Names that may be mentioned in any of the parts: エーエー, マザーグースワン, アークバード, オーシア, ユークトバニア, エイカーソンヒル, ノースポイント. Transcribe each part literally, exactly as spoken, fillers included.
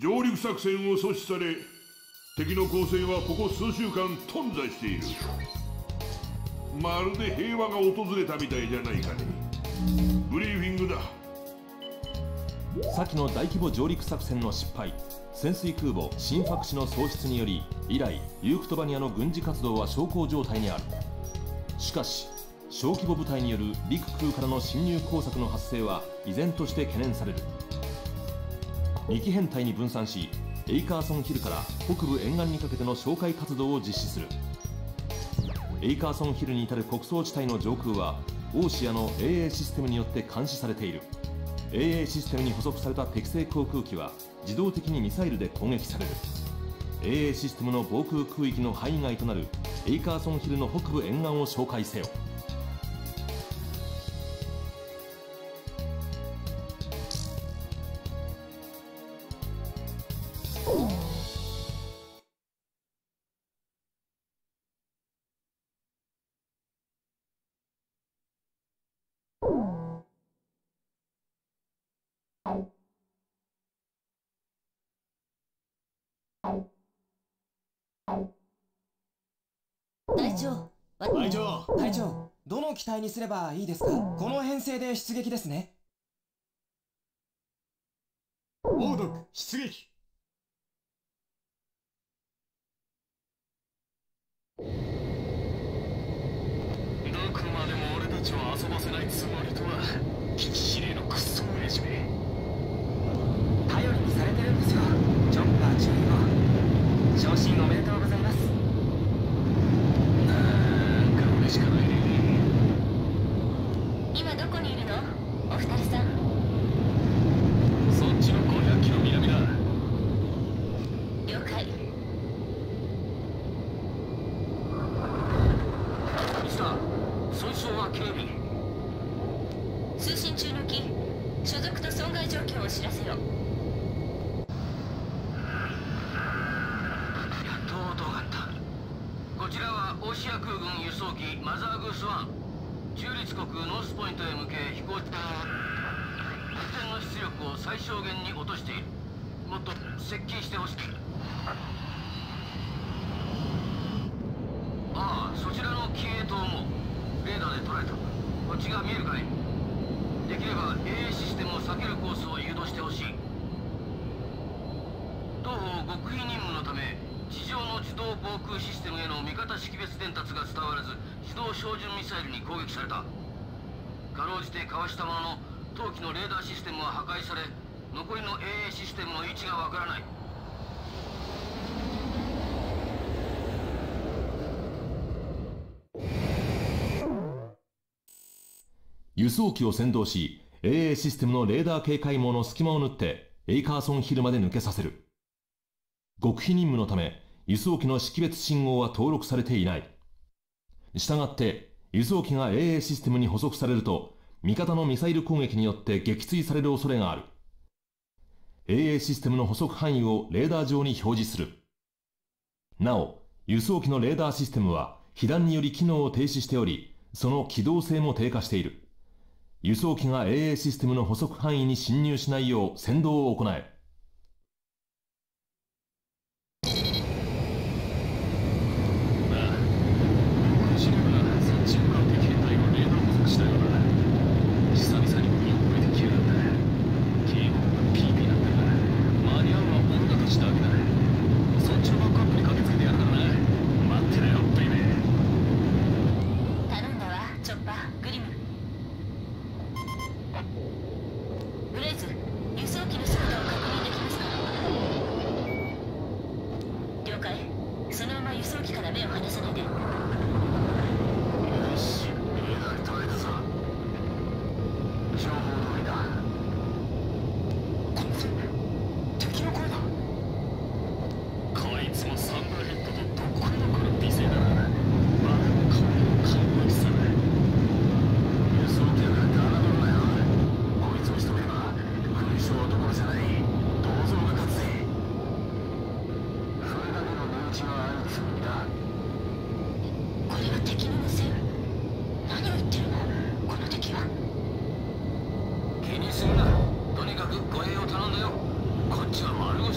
上陸作戦を阻止され、敵の攻勢はここ数週間頓挫している。まるで平和が訪れたみたいじゃないかね。ブリーフィングだ。先の大規模上陸作戦の失敗、潜水空母新ファクシの喪失により、以来ユークトバニアの軍事活動は小康状態にある。しかし小規模部隊による陸空からの侵入工作の発生は依然として懸念される。にき編隊に分散し、エイカーソンヒルから北部沿岸にかけての哨戒活動を実施する。エイカーソンヒルに至る国葬地帯の上空はオーシアの エーエー システムによって監視されている。 エーエー システムに捕捉された敵性航空機は自動的にミサイルで攻撃される。 エーエー システムの防空空域の範囲外となるエイカーソンヒルの北部沿岸を哨戒せよ。隊長、隊長、隊長、どの機体にすればいいですか？この編成で出撃ですね。オードック出撃。どこまでも俺たちを遊ばせないつもりとは。基地指令のクソ親父め。頼りにされてるんですよ、ジョッパーじゅうご昇進おめでとうございます。今どこにいるの、お二人さん。そっちのごひゃくキロ南だ。了解。石田、損傷は軽微。通信中の機、所属と損害状況を知らせよ。ロシア空軍輸送機マザーグースワン、中立国ノースポイントへ向け飛行中、敵艦の出力を最小限に落としている。もっと接近してほしい。ああ、そちらの機影灯もレーダーで捉えた。こっちが見えるかい？できれば エーエー システムを避けるコースを誘導してほしい。同方極秘任務のため、地上の自動防空システムへの味方識別伝達が伝わらず、自動照準ミサイルに攻撃された。かろうじてかわしたものの、当機のレーダーシステムは破壊され、残りの エーエー システムの位置がわからない。輸送機を先導し、 エーエー システムのレーダー警戒網の隙間を縫ってエイカーソンヒルまで抜けさせる。極秘任務のため、輸送機の識別信号は登録されていない。したがって、輸送機が エーエー システムに捕捉されると、味方のミサイル攻撃によって撃墜される恐れがある。エーエー システムの捕捉範囲をレーダー上に表示する。なお、輸送機のレーダーシステムは、被弾により機能を停止しており、その機動性も低下している。輸送機が エーエー システムの捕捉範囲に侵入しないよう先導を行え。ブレイズ、輸送機の速度を確認。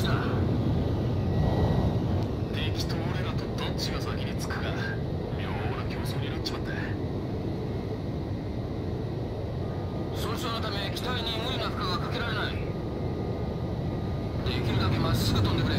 じだ。敵と俺らとどっちが先に着くか、妙な競争になっちまった。損傷のため機体に無理な負荷がかけられない。できるだけまっすぐ飛んでくれ。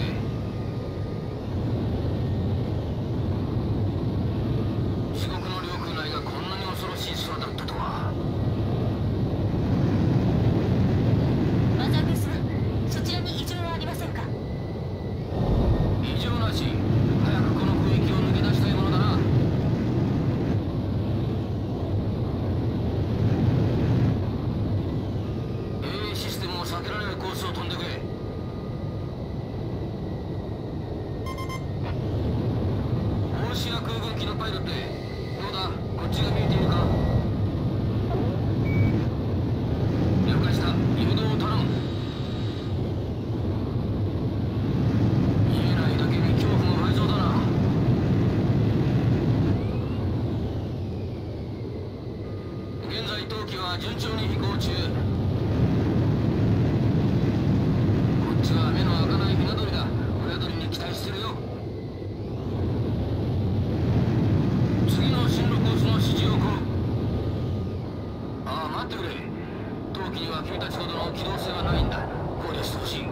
順調に飛行中。こっちは目の開かない船鳥だ。親鳥に期待してるよ。次の進路コースの指示を来る。ああ、待ってくれ。冬季には君たちほどの機動性はないんだ。考慮してほしい。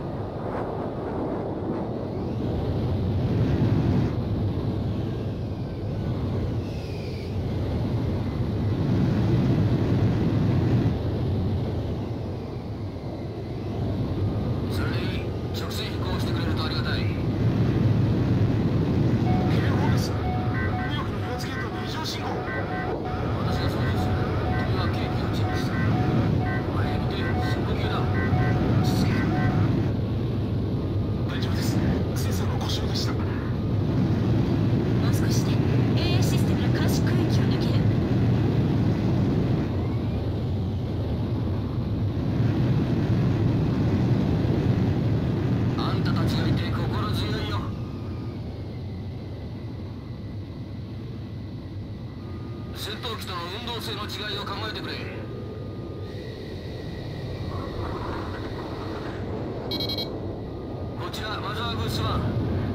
戦闘機との運動性の違いを考えてくれ。こちらマザーグースワン、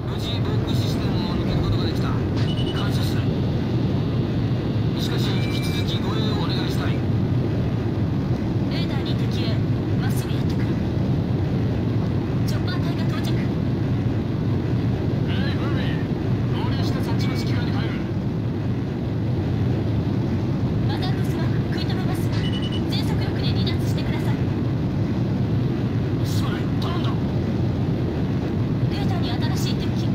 無事防空システムを抜けることができた。感謝する。しかし引き続き護衛をお願いしたい。レーダーに敵へ、まっすぐやってくる。チョッパー隊が到着。えいブービー、合流してそっちの指揮下に入る。 新しい敵機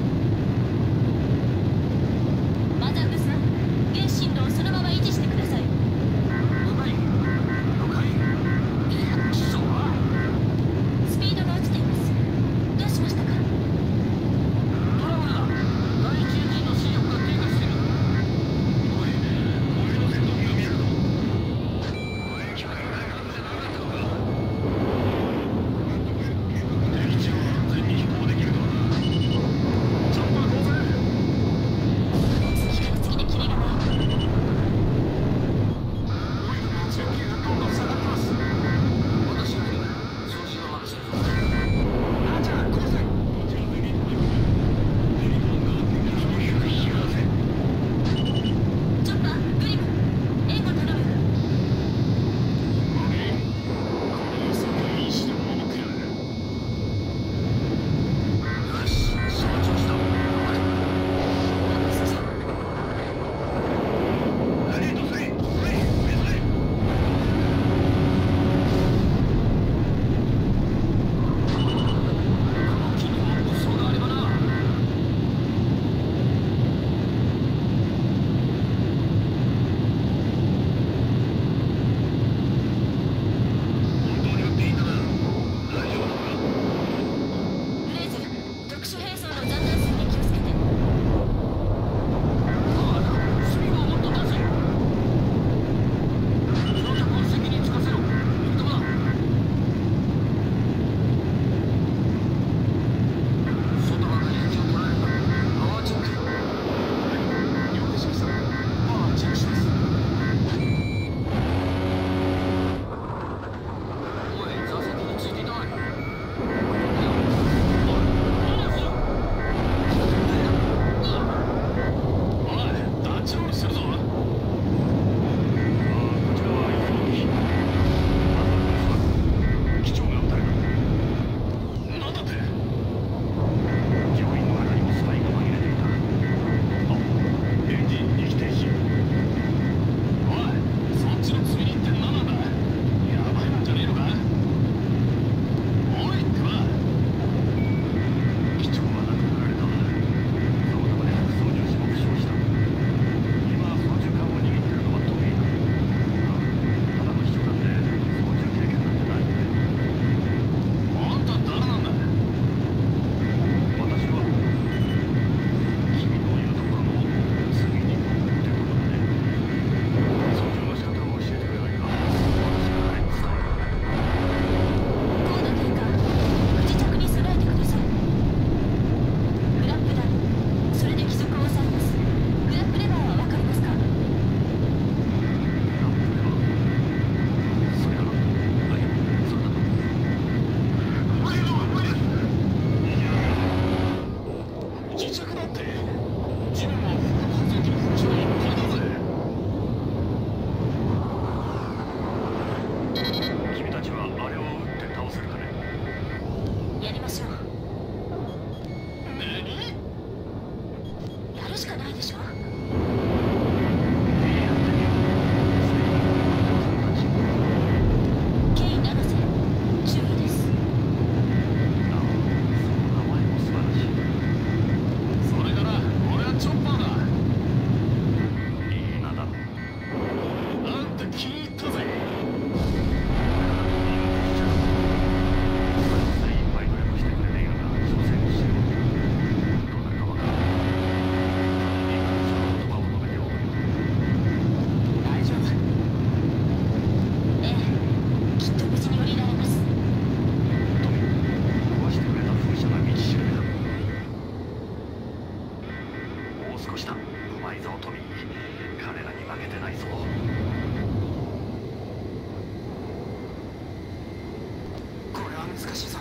難しいぞ。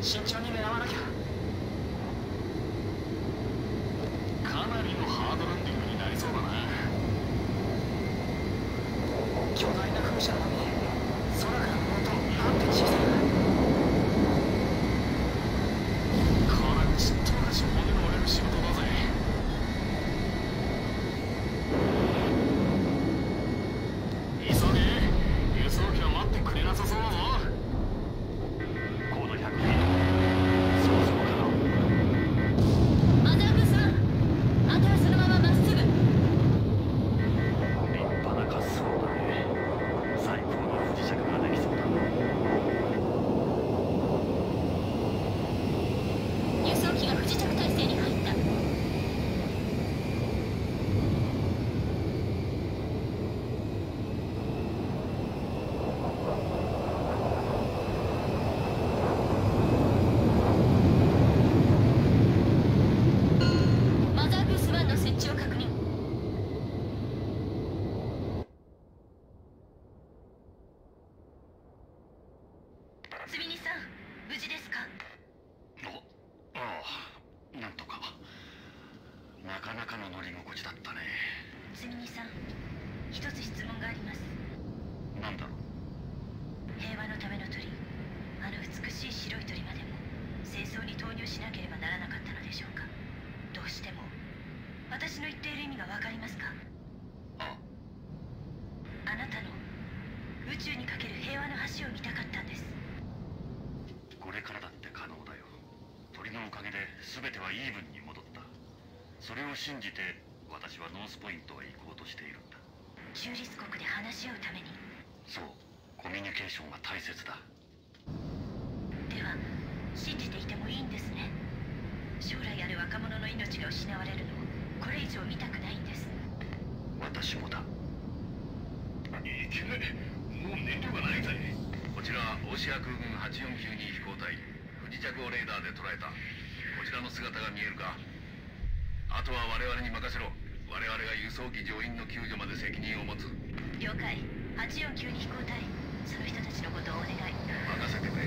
慎重に狙わなきゃ。かなりのハードランディングになりそうだな。巨大な風車の波、空からの音、なんて小さい。 信じて私はノースポイントへ行こうとしているんだ。中立国で話し合うために。そう、コミュニケーションは大切だ。では信じていてもいいんですね。将来ある若者の命が失われるのをこれ以上見たくないんです。私もだ。いけない、もう燃料がないぜ。こちらオシア空軍はちよんきゅうに飛行隊、不時着をレーダーで捉えた。こちらの姿が見えるか。 あとは我々に任せろ。我々が輸送機乗員の救助まで責任を持つ。了解。はちよんきゅうに飛行隊、その人たちのことをお願い。任せてくれ。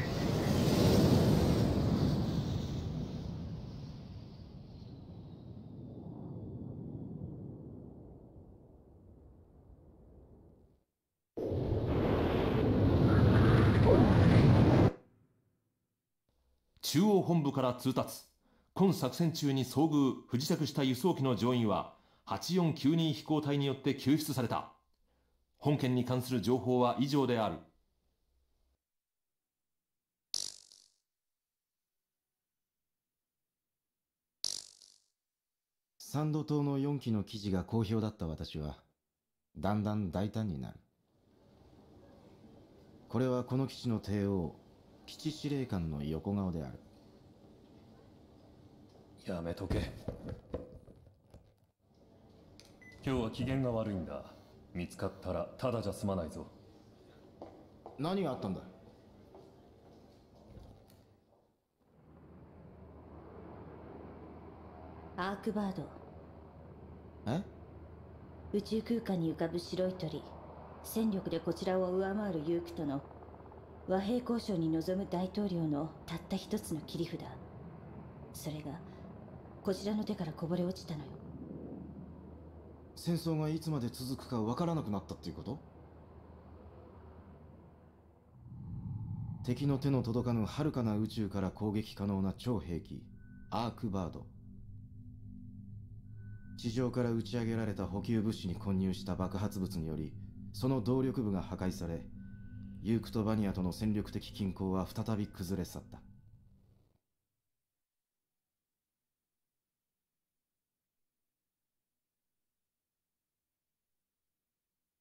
中央本部から通達。 今作戦中に遭遇、不時着した輸送機の乗員ははちよんきゅうに飛行隊によって救出された。本件に関する情報は以上である。サンド島のよんきの記事が好評だった私は、だんだん大胆になる。これはこの基地の帝王、基地司令官の横顔である。 やめとけ。今日は機嫌が悪いんだ。見つかったらただじゃ済まないぞ。何があったんだ。アークバード。え？宇宙空間に浮かぶ白い鳥。戦力でこちらを上回るユークとの和平交渉に臨む大統領のたった一つの切り札。それが こちらの手からこぼれ落ちたのよ。戦争がいつまで続くかわからなくなったっていうこと。敵の手の届かぬ遥かな宇宙から攻撃可能な超兵器アークバード。地上から打ち上げられた補給物資に混入した爆発物によりその動力部が破壊され、ユークトバニアとの戦力的均衡は再び崩れ去った。